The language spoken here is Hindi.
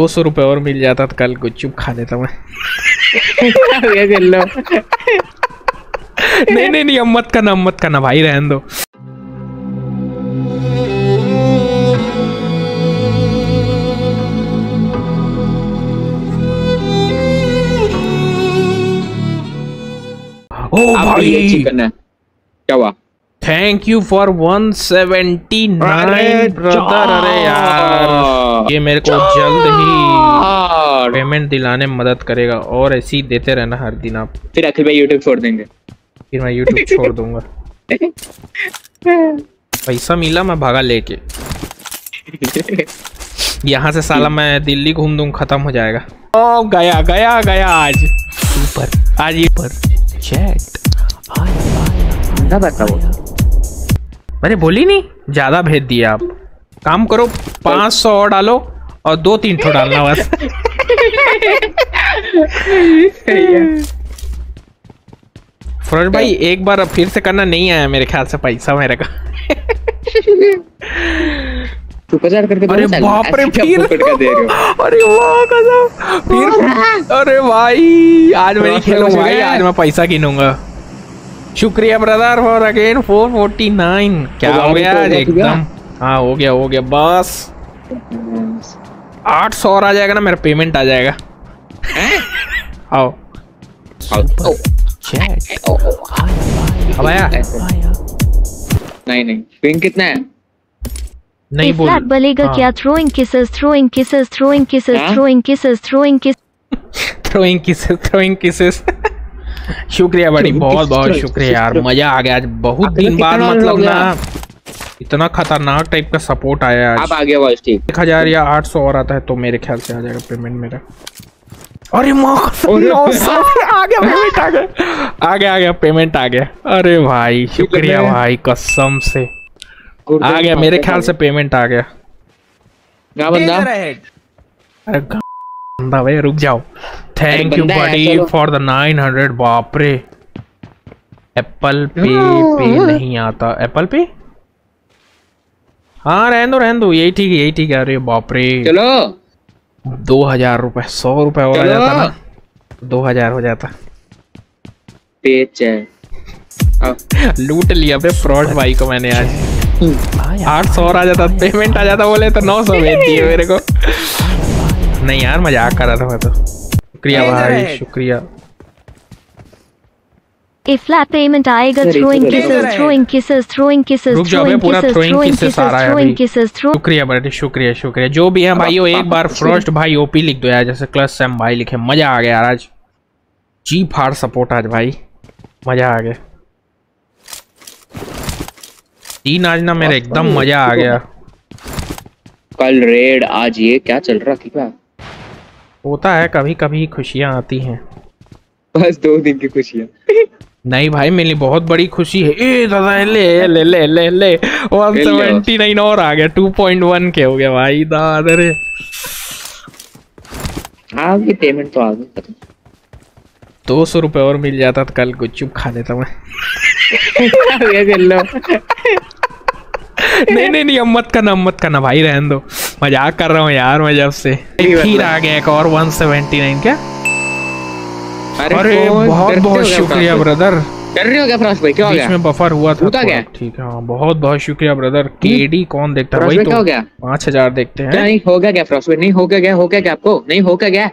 200 रुपये और मिल जाता तो कल गुपचुप खा लेता मैं। नहीं, अब मत करना, भाई रहने दो। ओ भाई चिकन है, क्या हुआ? Thank you for 179 brother. अरे यार ये मेरे को जल्द ही पेमेंट दिलाने में मदद करेगा, और ऐसे ही देते रहना हर दिन आप। फिर आखिर भाई यूट्यूब छोड़ देंगे। फिर मैं यूट्यूब छोड़ दूंगा। पैसा मिला मैं भागा लेके यहाँ से, साला मैं दिल्ली घूम दूंगा, खत्म हो जाएगा। ओ गया गया गया आज ऊपर, आज ये पर चैट आया बताओ। अरे बोली नहीं, ज्यादा भेज दिया आप। काम करो 500 और डालो, और 2-3 ठो डालना बस। फरोज भाई एक बार फिर से करना, नहीं आया मेरे ख्याल से पैसा मेरे का। करके अरे बाप रे, फिर अरे भाई आज मैं नहीं खेलूंगा, आज मैं पैसा गिनूंगा। शुक्रिया ब्रदर फॉर अगेन 449। क्या हो गया आज एकदम? हाँ हो गया बस 800 और आ जाएगा ना, मेरा पेमेंट आ जाएगा। आओ अब आया? नहीं पिंग कितना है? नहीं बोल बलेगा क्या? Throwing kisses. शुक्रिया बड़ी, बहुत बहुत शुक्रिया यार, मजा आ गया आज। बहुत दिन बाद मतलब ना इतना खतरनाक टाइप का सपोर्ट आया आज। अब आ गया वॉइस ठीक। 1000 या 800 और आता है तो मेरे ख्याल से आ जाएगा पेमेंट मेरा। अरे आ गया पेमेंट आ गया। अरे भाई शुक्रिया भाई, कसम से आ गया मेरे ख्याल से पेमेंट आ गया। अरे बंदा भाई रुक जाओ। Thank you buddy for the 900। बाप रे एप्पल पे नहीं आता। एप्पल पे हाँ रहने दो, यही ठीक है। अरे बाप रे चलो 2000 रुपए, 100 रुपए और आ जाता ना 2000 हो जाता। लूट लिया बे फ्रॉड भाई को मैंने आज। 800 आ जाता, पेमेंट आ जाता, बोले तो 900 भेज दिए मेरे को। नहीं यार मजाक कर रहा था मैं तो। शुक्रिया भाई शुक्रिया। फ्लैट पेमेंट आएगा। शुक्रिया भाई शुक्रिया। जो भी है भाई एक बार फर्स्ट भाई ओपी लिख दो यार, जैसे क्लास सेम भाई लिखे। मजा आ गया आज, जी फाड़ सपोर्ट आज भाई, मजा आ गया। तीन आज ना मेरा एकदम मजा आ गया। कल रेड, आज ये क्या चल रहा है? होता है कभी कभी, खुशियां आती हैं। बस 2 दिन की खुशियां। नहीं भाई मेरी बहुत बड़ी खुशी है। ए दादा ले ले ले ले ले 179 और आ गया, 2.1 के हो गया भाई दादा रे। हाँ ये पेमेंट तो आ गई। 200 रुपये और मिल जाता तो कल गुपचुप खा लेता मैं। नहीं, अब मत करना भाई रहने दो, मजाक कर रहा हूँ यार मैं। जब से फिर आ गया एक और 179 क्या? अरे बहुत शुक्रिया ब्रदर। कर रहे हो क्या फ्रांस भाई? क्या हो गया? बीच में बफर हुआ था ठीक है। हाँ बहुत शुक्रिया ब्रदर। केडी कौन देखता है भाई? तो 5000 देखते हैं। नहीं हो गया क्या? फ्रांस भाई नहीं हो गया क्या? हो गया क्या आपको? नहीं हो गया क्या?